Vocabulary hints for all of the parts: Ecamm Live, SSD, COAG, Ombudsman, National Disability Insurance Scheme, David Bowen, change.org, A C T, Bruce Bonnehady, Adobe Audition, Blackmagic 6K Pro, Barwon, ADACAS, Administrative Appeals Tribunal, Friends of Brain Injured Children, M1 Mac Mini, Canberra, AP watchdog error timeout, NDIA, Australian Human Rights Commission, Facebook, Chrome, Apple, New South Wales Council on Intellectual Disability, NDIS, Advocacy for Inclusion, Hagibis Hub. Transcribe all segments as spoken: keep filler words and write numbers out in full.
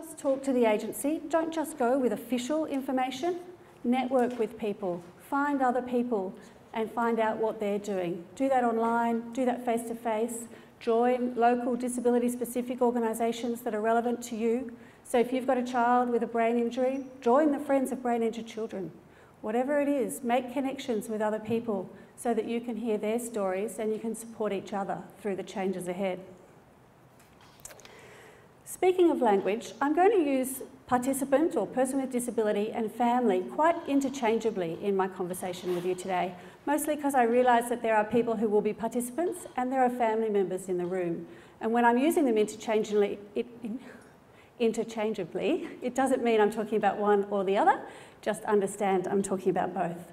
just talk to the agency. Don't just go with official information. Network with people. Find other people and find out what they're doing. Do that online, do that face-to-face. Join local disability-specific organisations that are relevant to you. So if you've got a child with a brain injury, join the Friends of Brain Injured Children. Whatever it is, make connections with other people so that you can hear their stories and you can support each other through the changes ahead. Speaking of language, I'm going to use participant or person with disability and family quite interchangeably in my conversation with you today, mostly because I realise that there are people who will be participants and there are family members in the room. And when I'm using them interchangeably, it, interchangeably, it doesn't mean I'm talking about one or the other, just understand I'm talking about both.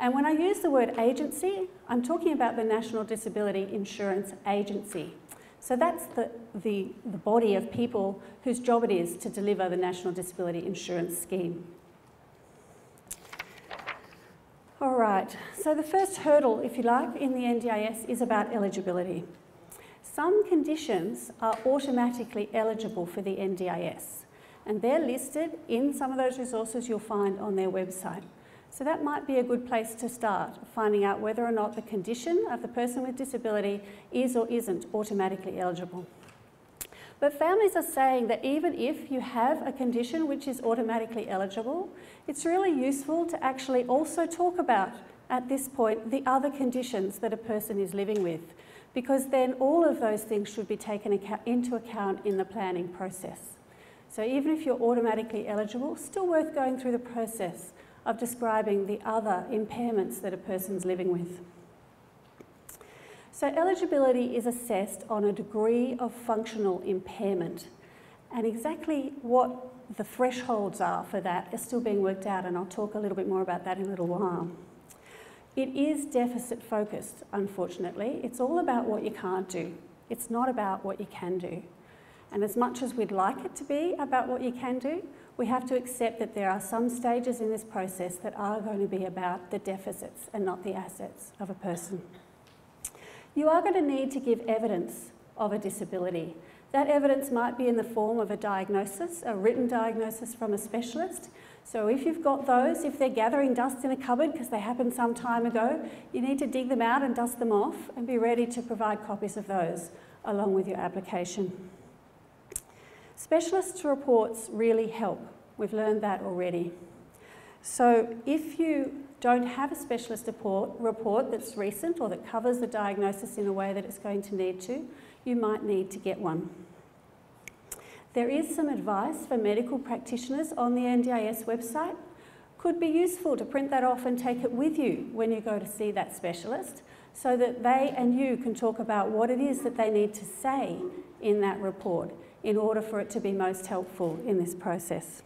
And when I use the word agency, I'm talking about the National Disability Insurance Agency. So that's the, the, the body of people whose job it is to deliver the National Disability Insurance Scheme. All right, so the first hurdle, if you like, in the N D I S is about eligibility. Some conditions are automatically eligible for the N D I S, and they're listed in some of those resources you'll find on their website. So that might be a good place to start, finding out whether or not the condition of the person with disability is or isn't automatically eligible. But families are saying that even if you have a condition which is automatically eligible, it's really useful to actually also talk about, at this point, the other conditions that a person is living with, because then all of those things should be taken into account in the planning process. So even if you're automatically eligible, still worth going through the process of describing the other impairments that a person's living with. So eligibility is assessed on a degree of functional impairment, and exactly what the thresholds are for that is still being worked out, and I'll talk a little bit more about that in a little while. It is deficit focused, unfortunately. It's all about what you can't do. It's not about what you can do. And as much as we'd like it to be about what you can do, we have to accept that there are some stages in this process that are going to be about the deficits and not the assets of a person. You are going to need to give evidence of a disability. That evidence might be in the form of a diagnosis, a written diagnosis from a specialist. So if you've got those, if they're gathering dust in a cupboard because they happened some time ago, you need to dig them out and dust them off and be ready to provide copies of those along with your application. Specialist reports really help. We've learned that already. So if you don't have a specialist report, report that's recent or that covers the diagnosis in a way that it's going to need to, you might need to get one. There is some advice for medical practitioners on the N D I S website. Could be useful to print that off and take it with you when you go to see that specialist, so that they and you can talk about what it is that they need to say in that report in order for it to be most helpful in this process.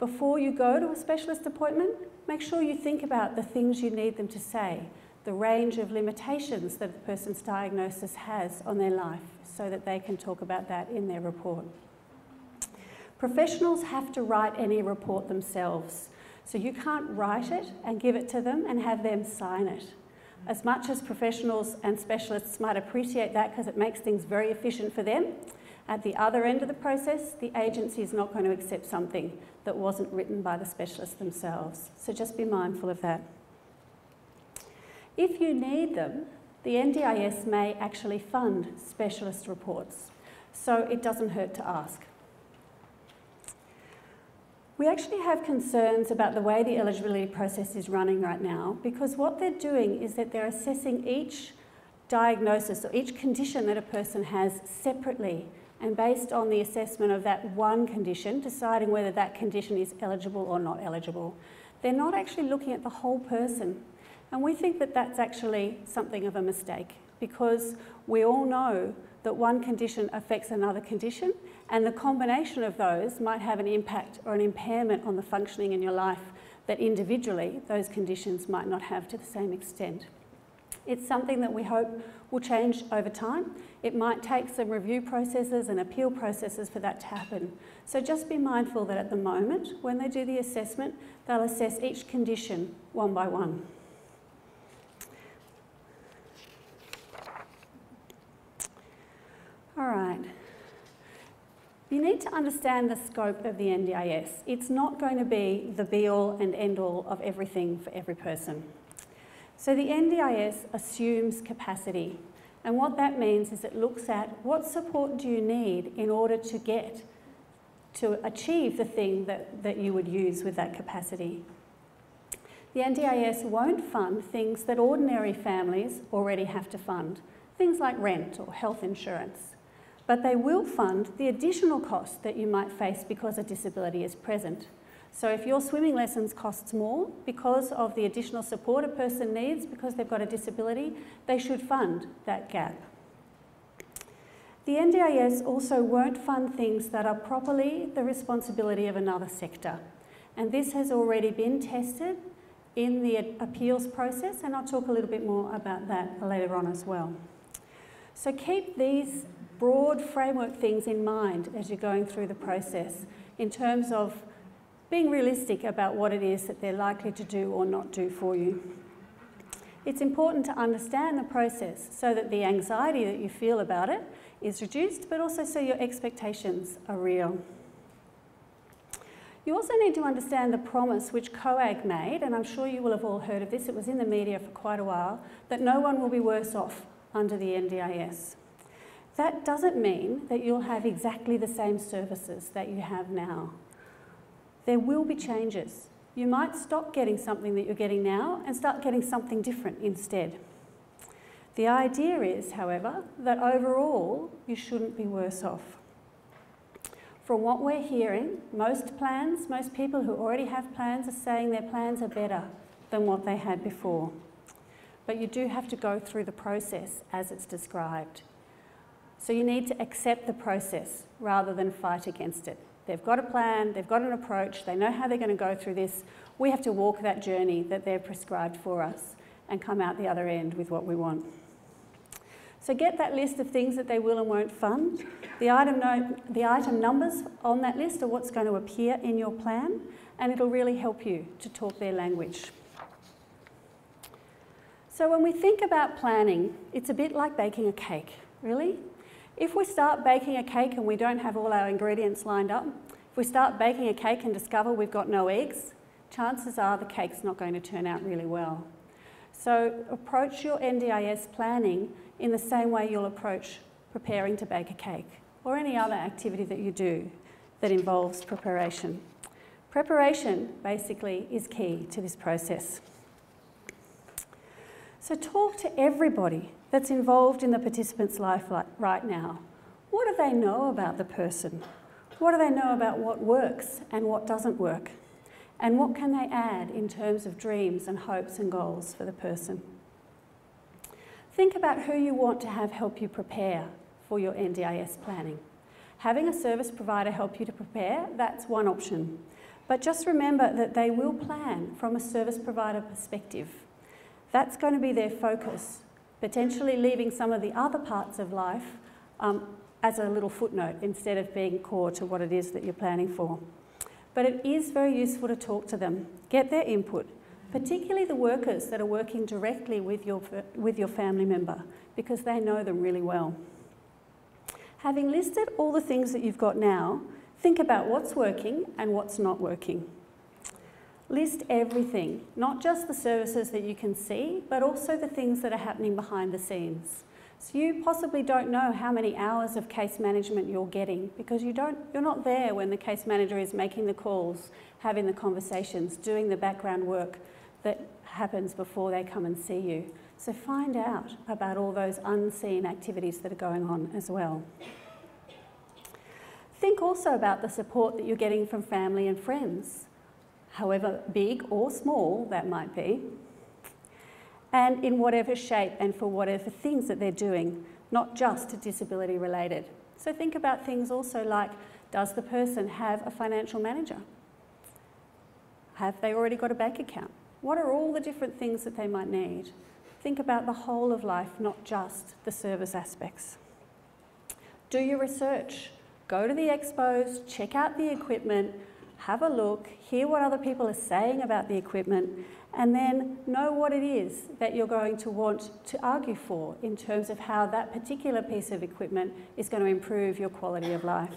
Before you go to a specialist appointment, make sure you think about the things you need them to say, the range of limitations that the person's diagnosis has on their life, so that they can talk about that in their report. Professionals have to write any report themselves, so you can't write it and give it to them and have them sign it. As much as professionals and specialists might appreciate that because it makes things very efficient for them, at the other end of the process, the agency is not going to accept something that wasn't written by the specialists themselves. So just be mindful of that. If you need them, the N D I S may actually fund specialist reports, so it doesn't hurt to ask. We actually have concerns about the way the eligibility process is running right now, because what they're doing is that they're assessing each diagnosis or each condition that a person has separately, and based on the assessment of that one condition, deciding whether that condition is eligible or not eligible. They're not actually looking at the whole person. And we think that that's actually something of a mistake, because we all know that one condition affects another condition, and the combination of those might have an impact or an impairment on the functioning in your life that individually those conditions might not have to the same extent. It's something that we hope will change over time. It might take some review processes and appeal processes for that to happen. So just be mindful that at the moment, when they do the assessment, they'll assess each condition one by one. All right. You need to understand the scope of the N D I S. It's not going to be the be-all and end-all of everything for every person. So the N D I S assumes capacity, and what that means is it looks at what support do you need in order to get, to achieve the thing that, that you would use with that capacity. The N D I S won't fund things that ordinary families already have to fund, things like rent or health insurance. But they will fund the additional cost that you might face because a disability is present. So if your swimming lessons costs more because of the additional support a person needs because they've got a disability, they should fund that gap. The N D I S also won't fund things that are properly the responsibility of another sector. And this has already been tested in the appeals process, and I'll talk a little bit more about that later on as well. So keep these broad framework things in mind as you're going through the process in terms of being realistic about what it is that they're likely to do or not do for you. It's important to understand the process so that the anxiety that you feel about it is reduced, but also so your expectations are real. You also need to understand the promise which COAG made, and I'm sure you will have all heard of this, it was in the media for quite a while, that no one will be worse off under the N D I S. That doesn't mean that you'll have exactly the same services that you have now. There will be changes. You might stop getting something that you're getting now and start getting something different instead. The idea is, however, that overall you shouldn't be worse off. From what we're hearing, most plans, most people who already have plans are saying their plans are better than what they had before. But you do have to go through the process as it's described. So you need to accept the process rather than fight against it. They've got a plan, they've got an approach, they know how they're going to go through this. We have to walk that journey that they've prescribed for us and come out the other end with what we want. So get that list of things that they will and won't fund. The item, no, the item numbers on that list are what's going to appear in your plan, and it'll really help you to talk their language. So when we think about planning, it's a bit like baking a cake, really. If we start baking a cake and we don't have all our ingredients lined up, if we start baking a cake and discover we've got no eggs, chances are the cake's not going to turn out really well. So approach your N D I S planning in the same way you'll approach preparing to bake a cake or any other activity that you do that involves preparation. Preparation, basically, is key to this process. So talk to everybody that's involved in the participant's life right now. What do they know about the person? What do they know about what works and what doesn't work? And what can they add in terms of dreams and hopes and goals for the person? Think about who you want to have help you prepare for your N D I S planning. Having a service provider help you to prepare, that's one option. But just remember that they will plan from a service provider perspective. That's going to be their focus, potentially leaving some of the other parts of life um, as a little footnote instead of being core to what it is that you're planning for. But it is very useful to talk to them, get their input, particularly the workers that are working directly with your, with your family member, because they know them really well. Having listed all the things that you've got now, think about what's working and what's not working. List everything, not just the services that you can see, but also the things that are happening behind the scenes. So you possibly don't know how many hours of case management you're getting because you don't, you're not there when the case manager is making the calls, having the conversations, doing the background work that happens before they come and see you. So find out about all those unseen activities that are going on as well. Think also about the support that you're getting from family and friends, however big or small that might be, and in whatever shape and for whatever things that they're doing, not just disability related. So think about things also like, does the person have a financial manager? Have they already got a bank account? What are all the different things that they might need? Think about the whole of life, not just the service aspects. Do your research. Go to the expos, check out the equipment, have a look, hear what other people are saying about the equipment, and then know what it is that you're going to want to argue for in terms of how that particular piece of equipment is going to improve your quality of life.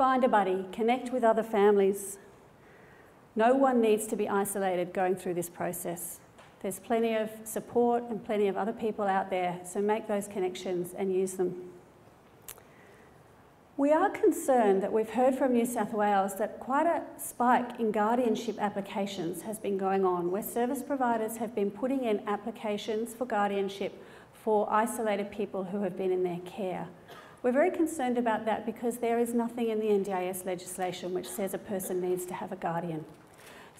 Find a buddy, connect with other families. No one needs to be isolated going through this process. There's plenty of support and plenty of other people out there, so make those connections and use them. We are concerned that we've heard from New South Wales that quite a spike in guardianship applications has been going on, where service providers have been putting in applications for guardianship for isolated people who have been in their care. We're very concerned about that because there is nothing in the N D I S legislation which says a person needs to have a guardian.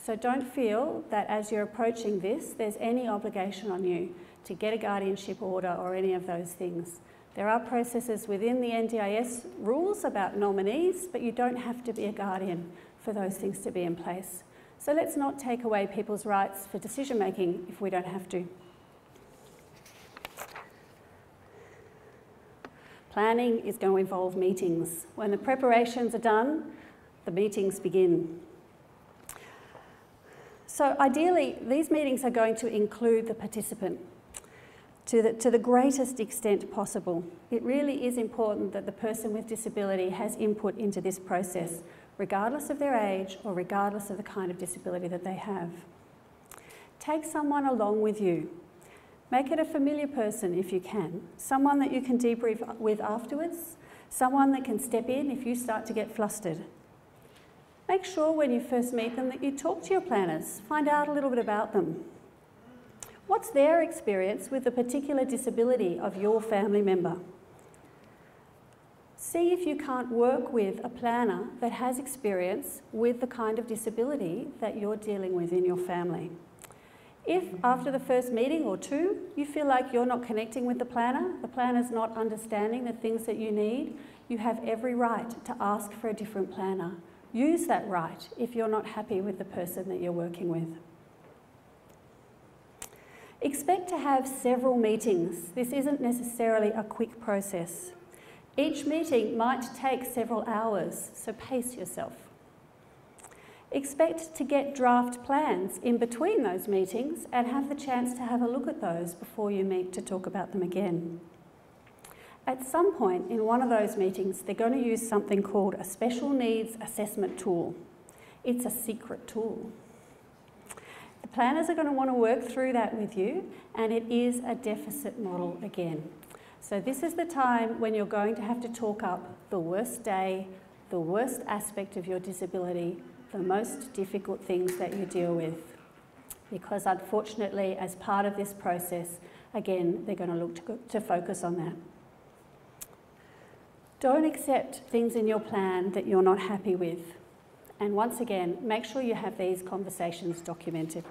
So don't feel that as you're approaching this, there's any obligation on you to get a guardianship order or any of those things. There are processes within the N D I S rules about nominees, but you don't have to be a guardian for those things to be in place. So let's not take away people's rights for decision making if we don't have to. Planning is going to involve meetings. When the preparations are done, the meetings begin. So ideally, these meetings are going to include the participant to the, to the greatest extent possible. It really is important that the person with disability has input into this process, regardless of their age or regardless of the kind of disability that they have. Take someone along with you. Make it a familiar person if you can, someone that you can debrief with afterwards, someone that can step in if you start to get flustered. Make sure when you first meet them that you talk to your planners, find out a little bit about them. What's their experience with the particular disability of your family member? See if you can't work with a planner that has experience with the kind of disability that you're dealing with in your family. If after the first meeting or two, you feel like you're not connecting with the planner, the planner's not understanding the things that you need, you have every right to ask for a different planner. Use that right if you're not happy with the person that you're working with. Expect to have several meetings. This isn't necessarily a quick process. Each meeting might take several hours, so pace yourself. Expect to get draft plans in between those meetings and have the chance to have a look at those before you meet to talk about them again. At some point in one of those meetings, they're going to use something called a special needs assessment tool. It's a secret tool. The planners are going to want to work through that with you, and it is a deficit model again. So this is the time when you're going to have to talk up the worst day, the worst aspect of your disability, the most difficult things that you deal with. Because unfortunately, as part of this process, again, they're going to look to, to focus on that. Don't accept things in your plan that you're not happy with. And once again, make sure you have these conversations documented.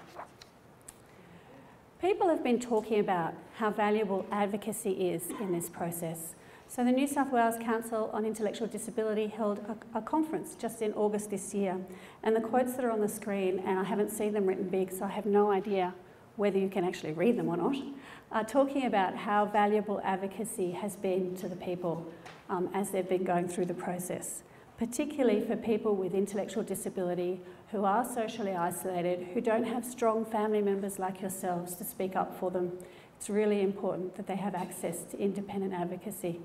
People have been talking about how valuable advocacy is in this process. So the New South Wales Council on Intellectual Disability held a, a conference just in August this year. And the quotes that are on the screen, and I haven't seen them written big, so I have no idea whether you can actually read them or not, are talking about how valuable advocacy has been to the people um, as they've been going through the process, particularly for people with intellectual disability who are socially isolated, who don't have strong family members like yourselves to speak up for them. It's really important that they have access to independent advocacy.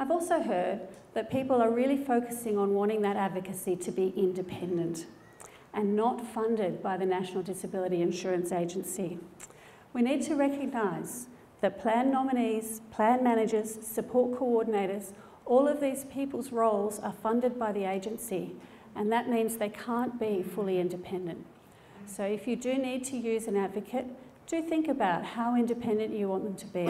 I've also heard that people are really focusing on wanting that advocacy to be independent and not funded by the National Disability Insurance Agency. We need to recognise that plan nominees, plan managers, support coordinators, all of these people's roles are funded by the agency, and that means they can't be fully independent. So if you do need to use an advocate, do think about how independent you want them to be.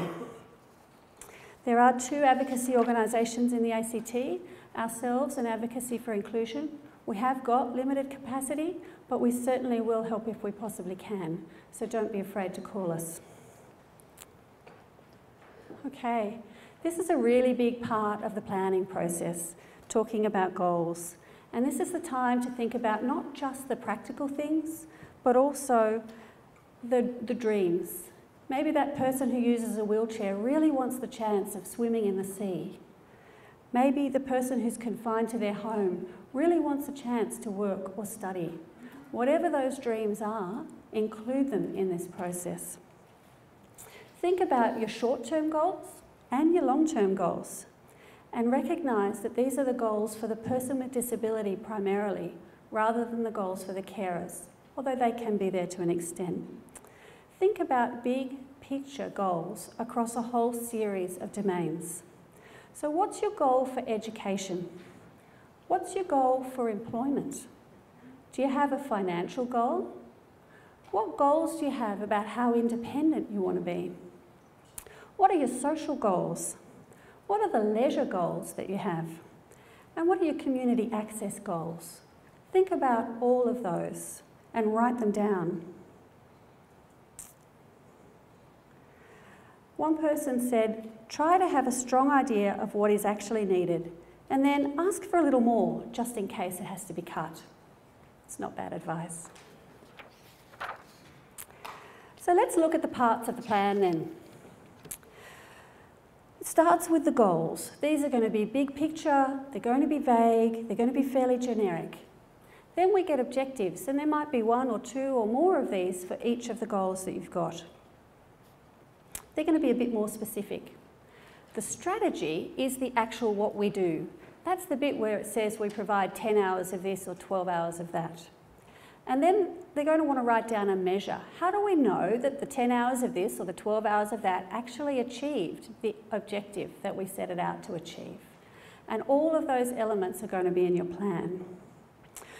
There are two advocacy organisations in the A C T, ourselves and Advocacy for Inclusion. We have got limited capacity, but we certainly will help if we possibly can. So don't be afraid to call us. Okay, this is a really big part of the planning process, talking about goals. And this is the time to think about not just the practical things, but also the, the dreams. Maybe that person who uses a wheelchair really wants the chance of swimming in the sea. Maybe the person who's confined to their home really wants a chance to work or study. Whatever those dreams are, include them in this process. Think about your short-term goals and your long-term goals. and recognise that these are the goals for the person with disability primarily, rather than the goals for the carers, although they can be there to an extent. Think about big picture goals across a whole series of domains. So what's your goal for education? What's your goal for employment? Do you have a financial goal? What goals do you have about how independent you want to be? What are your social goals? What are the leisure goals that you have? And what are your community access goals? Think about all of those and write them down. One person said, try to have a strong idea of what is actually needed and then ask for a little more just in case it has to be cut. It's not bad advice. So let's look at the parts of the plan then. It starts with the goals. These are going to be big picture, they're going to be vague, they're going to be fairly generic. Then we get objectives, and there might be one or two or more of these for each of the goals that you've got. They're going to be a bit more specific. The strategy is the actual what we do. That's the bit where it says we provide ten hours of this or twelve hours of that. And then they're going to want to write down a measure. How do we know that the ten hours of this or the twelve hours of that actually achieved the objective that we set it out to achieve? And all of those elements are going to be in your plan.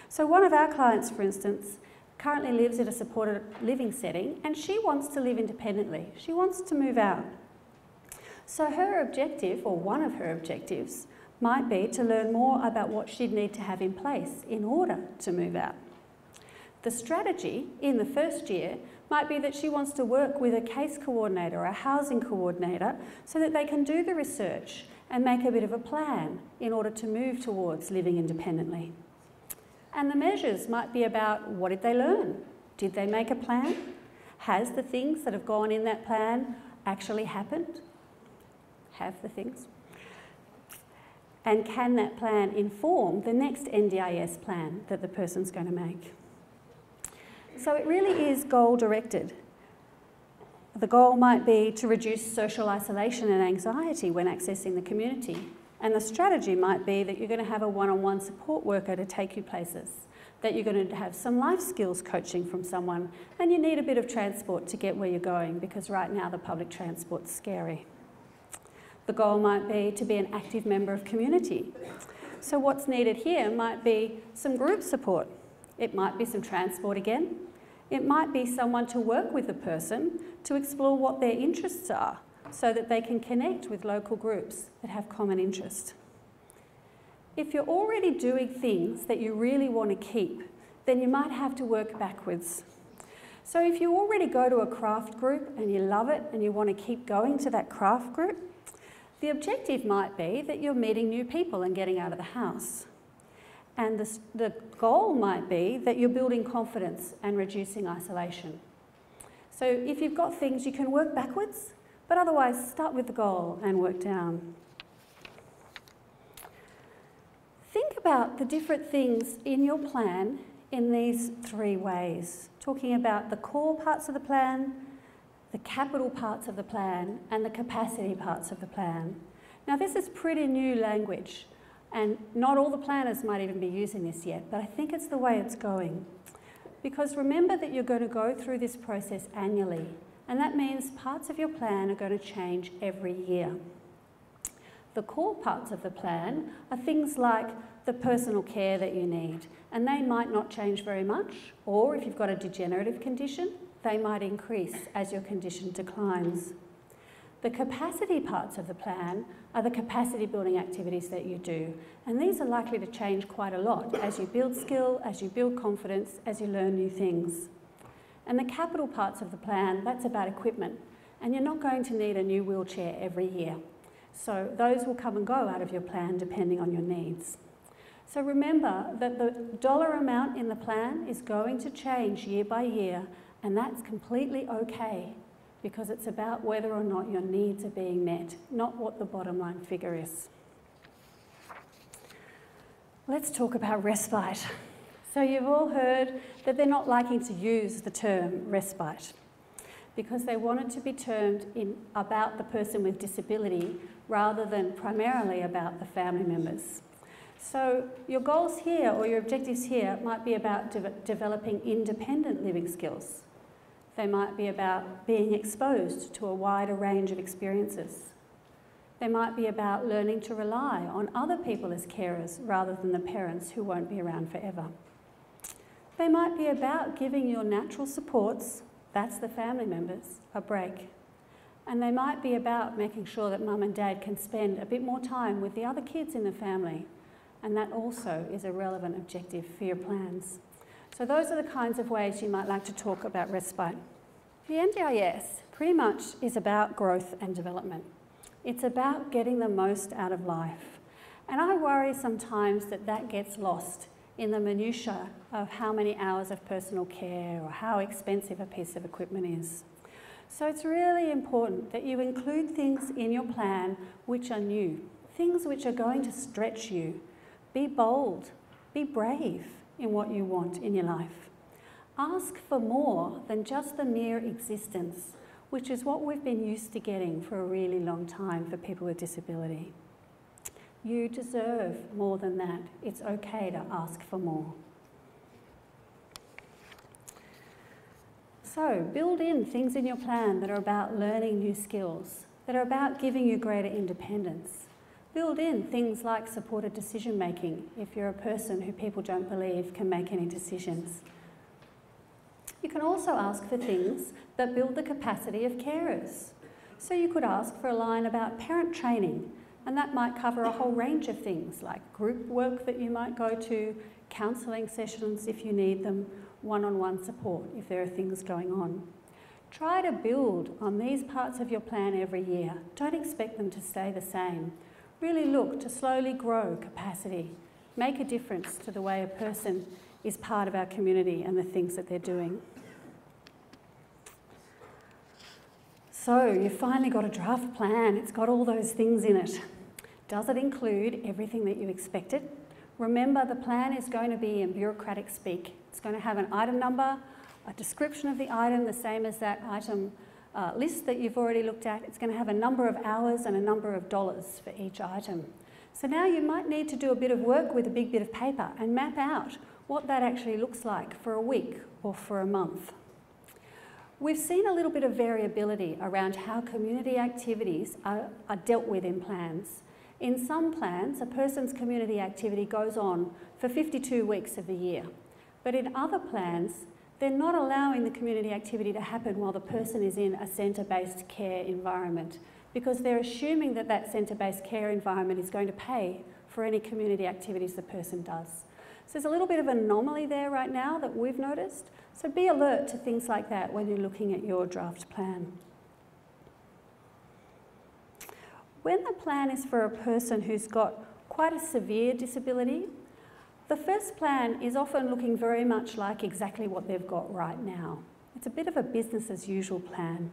So one of our clients, for instance, currently lives in a supported living setting, and she wants to live independently. She wants to move out. So her objective, or one of her objectives, might be to learn more about what she'd need to have in place in order to move out. The strategy in the first year might be that she wants to work with a case coordinator or a housing coordinator so that they can do the research and make a bit of a plan in order to move towards living independently. And the measures might be about what did they learn? Did they make a plan? Has the things that have gone in that plan actually happened? Have the things? And can that plan inform the next N D I S plan that the person's going to make? So it really is goal-directed. The goal might be to reduce social isolation and anxiety when accessing the community. And the strategy might be that you're going to have a one-on-one support worker to take you places, that you're going to have some life skills coaching from someone, and you need a bit of transport to get where you're going because right now the public transport's scary. The goal might be to be an active member of community. So what's needed here might be some group support. It might be some transport again. It might be someone to work with the person to explore what their interests are so that they can connect with local groups that have common interest. If you're already doing things that you really want to keep, then you might have to work backwards. So if you already go to a craft group and you love it and you want to keep going to that craft group, the objective might be that you're meeting new people and getting out of the house. And the, the goal might be that you're building confidence and reducing isolation. So if you've got things, you can work backwards, but otherwise start with the goal and work down. Think about the different things in your plan in these three ways, talking about the core parts of the plan, the capital parts of the plan, and the capacity parts of the plan. Now this is pretty new language, and not all the planners might even be using this yet, but I think it's the way it's going. Because remember that you're going to go through this process annually, and that means parts of your plan are going to change every year. The core parts of the plan are things like the personal care that you need, and they might not change very much, or if you've got a degenerative condition, they might increase as your condition declines. The capacity parts of the plan are the capacity building activities that you do. And these are likely to change quite a lot as you build skill, as you build confidence, as you learn new things. And the capital parts of the plan, that's about equipment. And you're not going to need a new wheelchair every year. So those will come and go out of your plan depending on your needs. So remember that the dollar amount in the plan is going to change year by year, and that's completely okay, because it's about whether or not your needs are being met, not what the bottom line figure is. Let's talk about respite. So you've all heard that they're not liking to use the term respite because they want it to be termed in about the person with disability rather than primarily about the family members. So your goals here or your objectives here might be about de- developing independent living skills. They might be about being exposed to a wider range of experiences. They might be about learning to rely on other people as carers rather than the parents who won't be around forever. They might be about giving your natural supports, that's the family members, a break. And they might be about making sure that mum and dad can spend a bit more time with the other kids in the family. And that also is a relevant objective for your plans. So those are the kinds of ways you might like to talk about respite. The M D I S pretty much is about growth and development. It's about getting the most out of life. And I worry sometimes that that gets lost in the minutiae of how many hours of personal care or how expensive a piece of equipment is. So it's really important that you include things in your plan which are new, things which are going to stretch you. Be bold, be brave in what you want in your life. Ask for more than just the mere existence, which is what we've been used to getting for a really long time for people with disability. You deserve more than that. It's okay to ask for more. So build in things in your plan that are about learning new skills, that are about giving you greater independence. Build in things like supported decision making if you're a person who people don't believe can make any decisions. You can also ask for things that build the capacity of carers. So you could ask for a line about parent training, and that might cover a whole range of things like group work that you might go to, counselling sessions if you need them, one-on-one support if there are things going on. Try to build on these parts of your plan every year. Don't expect them to stay the same. Really look to slowly grow capacity, make a difference to the way a person is part of our community and the things that they're doing. So you've finally got a draft plan. It's got all those things in it. Does it include everything that you expected? Remember, the plan is going to be in bureaucratic speak. It's going to have an item number, a description of the item, the same as that item uh, list that you've already looked at. It's going to have a number of hours and a number of dollars for each item. So now you might need to do a bit of work with a big bit of paper and map out what that actually looks like for a week or for a month. We've seen a little bit of variability around how community activities are, are dealt with in plans. In some plans, a person's community activity goes on for fifty-two weeks of the year. But in other plans, they're not allowing the community activity to happen while the person is in a centre-based care environment, because they're assuming that that centre-based care environment is going to pay for any community activities the person does. So there's a little bit of an anomaly there right now that we've noticed. So be alert to things like that when you're looking at your draft plan. When the plan is for a person who's got quite a severe disability, the first plan is often looking very much like exactly what they've got right now. It's a bit of a business as usual plan.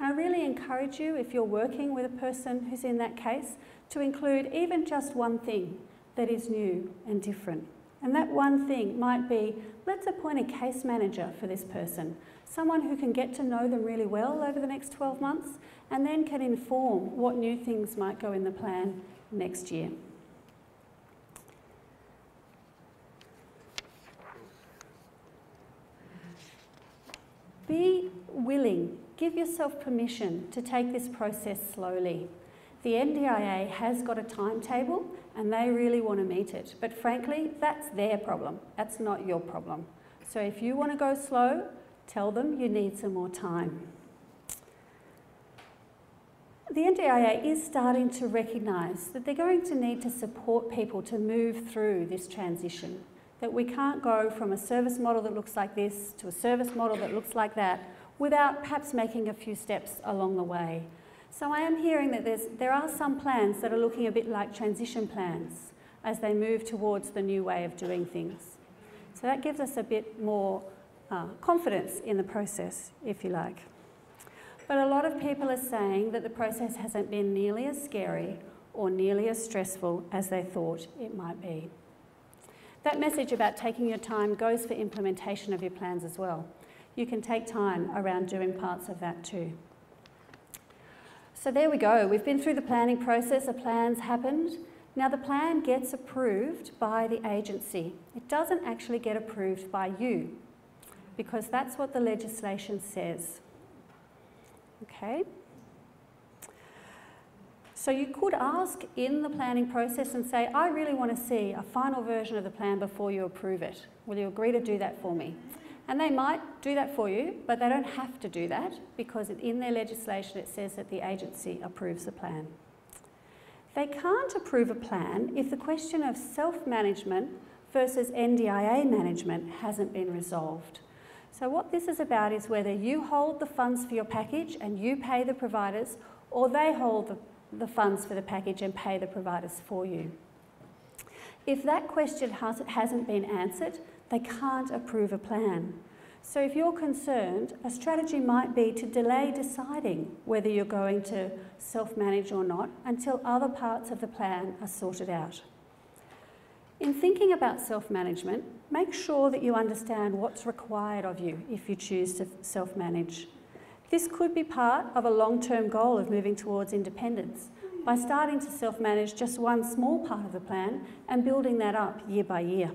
And I really encourage you, if you're working with a person who's in that case, to include even just one thing that is new and different. And that one thing might be, let's appoint a case manager for this person, someone who can get to know them really well over the next twelve months and then can inform what new things might go in the plan next year. Be willing, give yourself permission to take this process slowly. The M D I A has got a timetable and they really want to meet it. But frankly, that's their problem. That's not your problem. So if you want to go slow, tell them you need some more time. The M D I A is starting to recognise that they're going to need to support people to move through this transition, that we can't go from a service model that looks like this to a service model that looks like that without perhaps making a few steps along the way. So I am hearing that there's, there are some plans that are looking a bit like transition plans as they move towards the new way of doing things. So that gives us a bit more uh, confidence in the process, if you like. But a lot of people are saying that the process hasn't been nearly as scary or nearly as stressful as they thought it might be. That message about taking your time goes for implementation of your plans as well. You can take time around doing parts of that too. So there we go. We've been through the planning process. A plan's happened. Now the plan gets approved by the agency. It doesn't actually get approved by you, because that's what the legislation says. Okay. So you could ask in the planning process and say, I really want to see a final version of the plan before you approve it. Will you agree to do that for me? And they might do that for you, but they don't have to do that, because in their legislation it says that the agency approves the plan. They can't approve a plan if the question of self-management versus N D I A management hasn't been resolved. So what this is about is whether you hold the funds for your package and you pay the providers, or they hold the the funds for the package and pay the providers for you. If that question has, hasn't been answered, they can't approve a plan. So if you're concerned, a strategy might be to delay deciding whether you're going to self-manage or not until other parts of the plan are sorted out. In thinking about self-management, make sure that you understand what's required of you if you choose to self-manage. This could be part of a long-term goal of moving towards independence by starting to self-manage just one small part of the plan and building that up year by year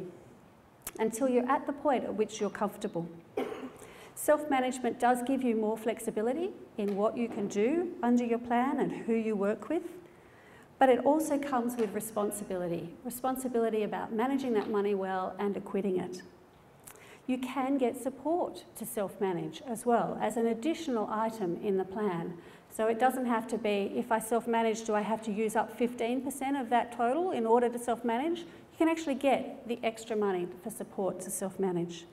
until you're at the point at which you're comfortable. Self-management does give you more flexibility in what you can do under your plan and who you work with, but it also comes with responsibility. Responsibility about managing that money well and acquitting it. You can get support to self-manage as well as an additional item in the plan. So it doesn't have to be, if I self-manage, do I have to use up fifteen percent of that total in order to self-manage? You can actually get the extra money for support to self-manage.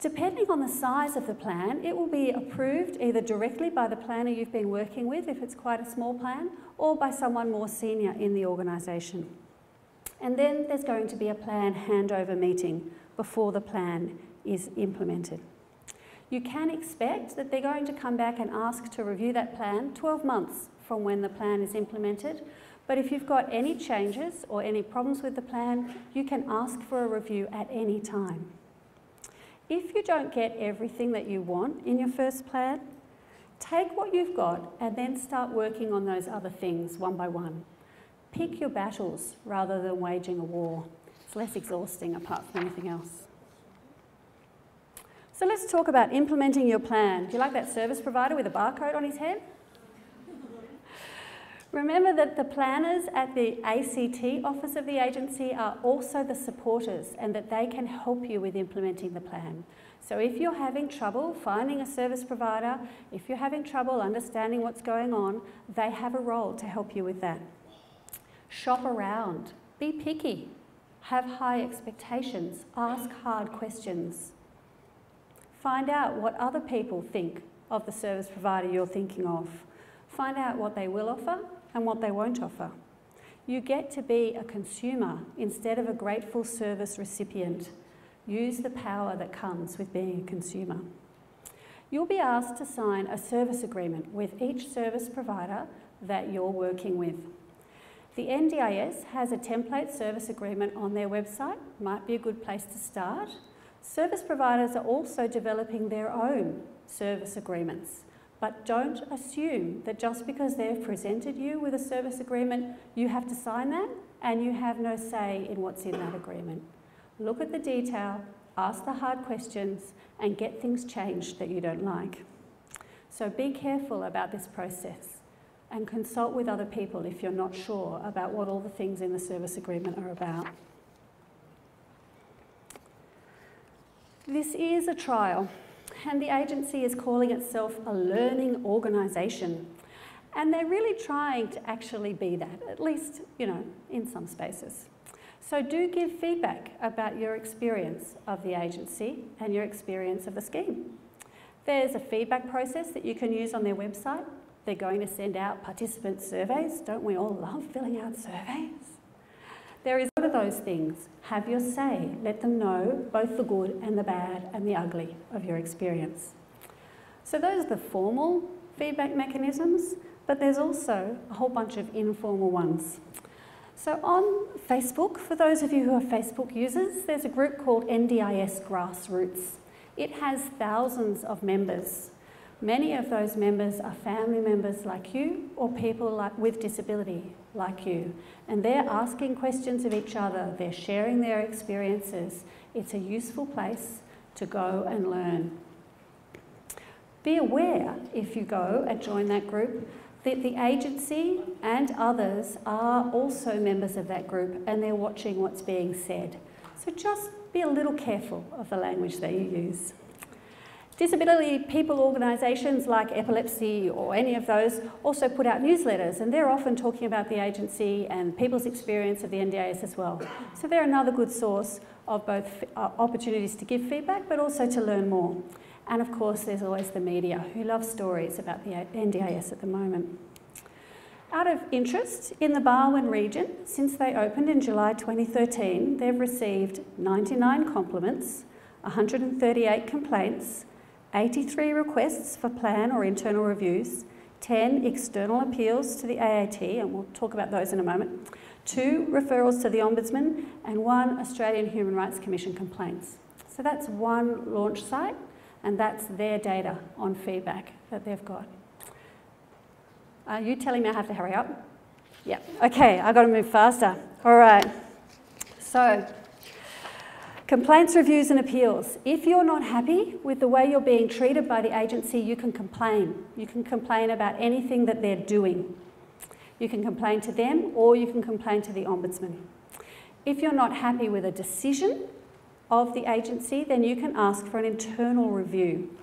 Depending on the size of the plan, it will be approved either directly by the planner you've been working with, if it's quite a small plan, or by someone more senior in the organisation. And then there's going to be a plan handover meeting before the plan is implemented. You can expect that they're going to come back and ask to review that plan twelve months from when the plan is implemented, but if you've got any changes or any problems with the plan, you can ask for a review at any time. If you don't get everything that you want in your first plan, take what you've got and then start working on those other things one by one. Pick your battles rather than waging a war. Less exhausting apart from anything else. So let's talk about implementing your plan. Do you like that service provider with a barcode on his head? Remember that the planners at the A C T office of the agency are also the supporters, and that they can help you with implementing the plan. So if you're having trouble finding a service provider, if you're having trouble understanding what's going on, they have a role to help you with that. Shop around, be picky. Have high expectations, ask hard questions. Find out what other people think of the service provider you're thinking of. Find out what they will offer and what they won't offer. You get to be a consumer instead of a grateful service recipient. Use the power that comes with being a consumer. You'll be asked to sign a service agreement with each service provider that you're working with. The N D I S has a template service agreement on their website, might be a good place to start. Service providers are also developing their own service agreements, but don't assume that just because they've presented you with a service agreement, you have to sign that and you have no say in what's in that agreement. Look at the detail, ask the hard questions, and get things changed that you don't like. So be careful about this process, and consult with other people if you're not sure about what all the things in the service agreement are about. This is a trial, and the agency is calling itself a learning organisation, and they're really trying to actually be that, at least, you know, in some spaces. So do give feedback about your experience of the agency and your experience of the scheme. There's a feedback process that you can use on their website. They're going to send out participant surveys. Don't we all love filling out surveys? There is one of those things. Have your say. Let them know both the good and the bad and the ugly of your experience. So those are the formal feedback mechanisms, but there's also a whole bunch of informal ones. So on Facebook, for those of you who are Facebook users, there's a group called N D I S Grassroots. It has thousands of members. Many of those members are family members like you or people like, with disability like you. And they're asking questions of each other. They're sharing their experiences. It's a useful place to go and learn. Be aware if you go and join that group that the agency and others are also members of that group and they're watching what's being said. So just be a little careful of the language that you use. Disability people organisations like epilepsy or any of those also put out newsletters, and they're often talking about the agency and people's experience of the N D A S as well. So they're another good source of both opportunities to give feedback but also to learn more. And of course there's always the media who love stories about the N D A S at the moment. Out of interest, in the Barwon region, since they opened in July twenty thirteen, they've received ninety-nine compliments, one hundred thirty-eight complaints, eighty-three requests for plan or internal reviews, ten external appeals to the A A T, and we'll talk about those in a moment, two referrals to the Ombudsman, and one Australian Human Rights Commission complaints. So that's one launch site, and that's their data on feedback that they've got. Are you telling me I have to hurry up? Yeah, okay, I've got to move faster. All right, so, complaints, reviews and appeals. If you're not happy with the way you're being treated by the agency, you can complain. You can complain about anything that they're doing. You can complain to them or you can complain to the Ombudsman. If you're not happy with a decision of the agency, then you can ask for an internal review.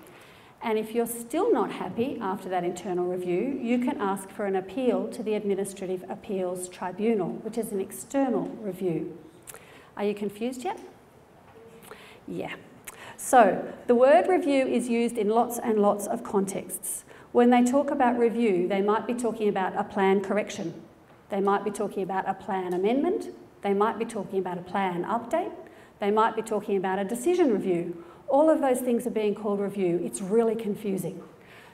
And if you're still not happy after that internal review, you can ask for an appeal to the Administrative Appeals Tribunal, which is an external review. Are you confused yet? Yeah. So, the word review is used in lots and lots of contexts. When they talk about review, they might be talking about a plan correction. They might be talking about a plan amendment. They might be talking about a plan update. They might be talking about a decision review. All of those things are being called review. It's really confusing.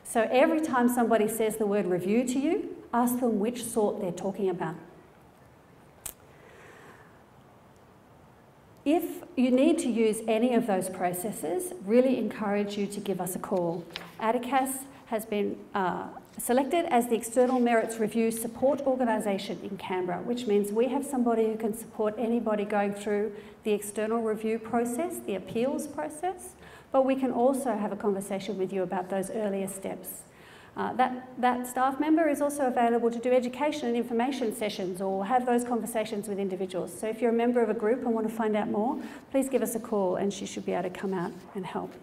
So every time somebody says the word review to you, ask them which sort they're talking about. If you need to use any of those processes, really encourage you to give us a call. ADACAS has been uh, selected as the External Merits Review Support Organisation in Canberra, which means we have somebody who can support anybody going through the external review process, the appeals process, but we can also have a conversation with you about those earlier steps. Uh, that, that staff member is also available to do education and information sessions or have those conversations with individuals. So if you're a member of a group and want to find out more, please give us a call and she should be able to come out and help.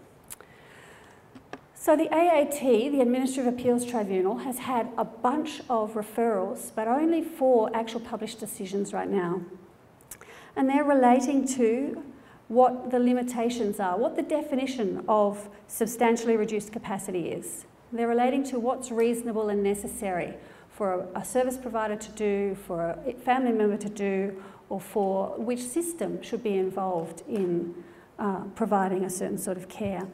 So the A A T, the Administrative Appeals Tribunal, has had a bunch of referrals, but only four actual published decisions right now. And they're relating to what the limitations are, what the definition of substantially reduced capacity is. They're relating to what's reasonable and necessary for a service provider to do, for a family member to do, or for which system should be involved in uh, providing a certain sort of care.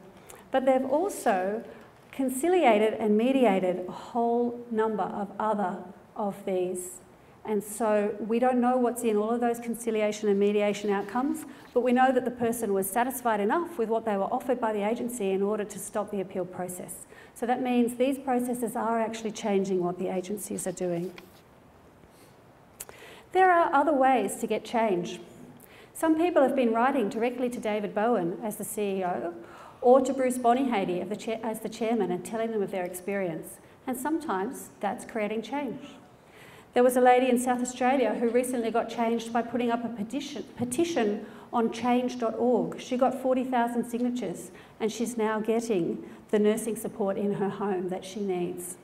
But they've also conciliated and mediated a whole number of other of these. And so we don't know what's in all of those conciliation and mediation outcomes, but we know that the person was satisfied enough with what they were offered by the agency in order to stop the appeal process. So that means these processes are actually changing what the agencies are doing. There are other ways to get change. Some people have been writing directly to David Bowen as the C E O, or to Bruce Bonnehady as the chairman and telling them of their experience. And sometimes that's creating change. There was a lady in South Australia who recently got changed by putting up a petition, petition on change dot org. She got forty thousand signatures and she's now getting the nursing support in her home that she needs.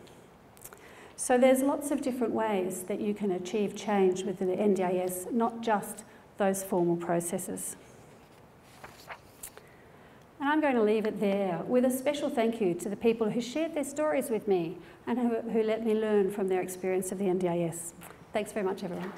So there's lots of different ways that you can achieve change with the N D A S, not just those formal processes. And I'm going to leave it there with a special thank you to the people who shared their stories with me and who, who let me learn from their experience of the N D A S. Thanks very much, everyone.